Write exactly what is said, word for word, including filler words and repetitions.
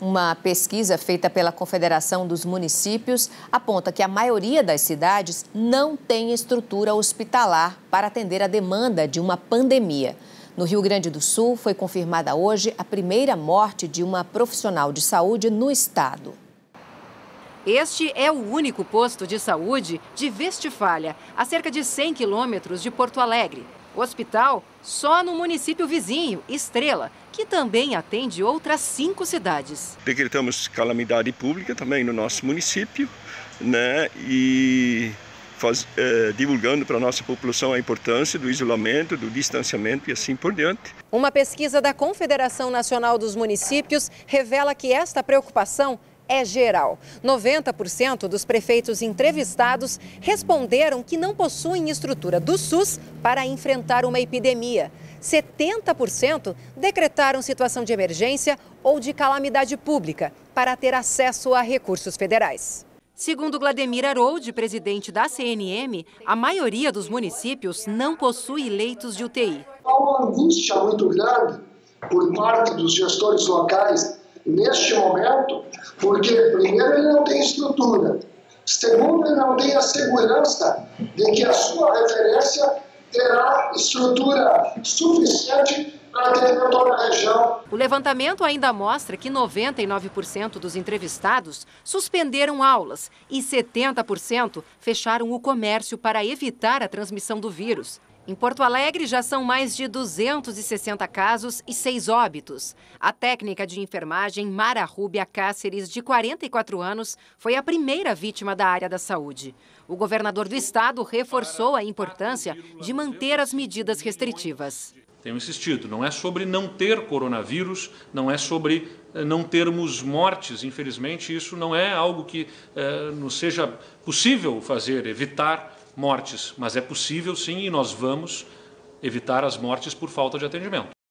Uma pesquisa feita pela Confederação dos Municípios aponta que a maioria das cidades não tem estrutura hospitalar para atender a demanda de uma pandemia. No Rio Grande do Sul, foi confirmada hoje a primeira morte de uma profissional de saúde no estado. Este é o único posto de saúde de Vestfália, a cerca de cem quilômetros de Porto Alegre. Hospital só no município vizinho, Estrela, que também atende outras cinco cidades. Decretamos calamidade pública também no nosso município, né? E faz, é, divulgando para a nossa população a importância do isolamento, do distanciamento e assim por diante. Uma pesquisa da Confederação Nacional dos Municípios revela que esta preocupação é geral. noventa por cento dos prefeitos entrevistados responderam que não possuem estrutura do SUS para enfrentar uma epidemia. setenta por cento decretaram situação de emergência ou de calamidade pública para ter acesso a recursos federais. Segundo Vladimir Arold, presidente da C N M, a maioria dos municípios não possui leitos de U T I. Há uma angústia muito grande por parte dos gestores locais neste momento, porque primeiro ele não tem estrutura, segundo ele não tem a segurança de que a sua referência terá estrutura suficiente para atender toda a região. O levantamento ainda mostra que noventa e nove por cento dos entrevistados suspenderam aulas e setenta por cento fecharam o comércio para evitar a transmissão do vírus. Em Porto Alegre, já são mais de duzentos e sessenta casos e seis óbitos. A técnica de enfermagem Mara Rúbia Cáceres, de quarenta e quatro anos, foi a primeira vítima da área da saúde. O governador do estado reforçou a importância de manter as medidas restritivas. Tenho insistido, não é sobre não ter coronavírus, não é sobre não termos mortes. Infelizmente, isso não é algo que eh, nos seja possível fazer, evitar mortes, mas é possível sim, e nós vamos evitar as mortes por falta de atendimento.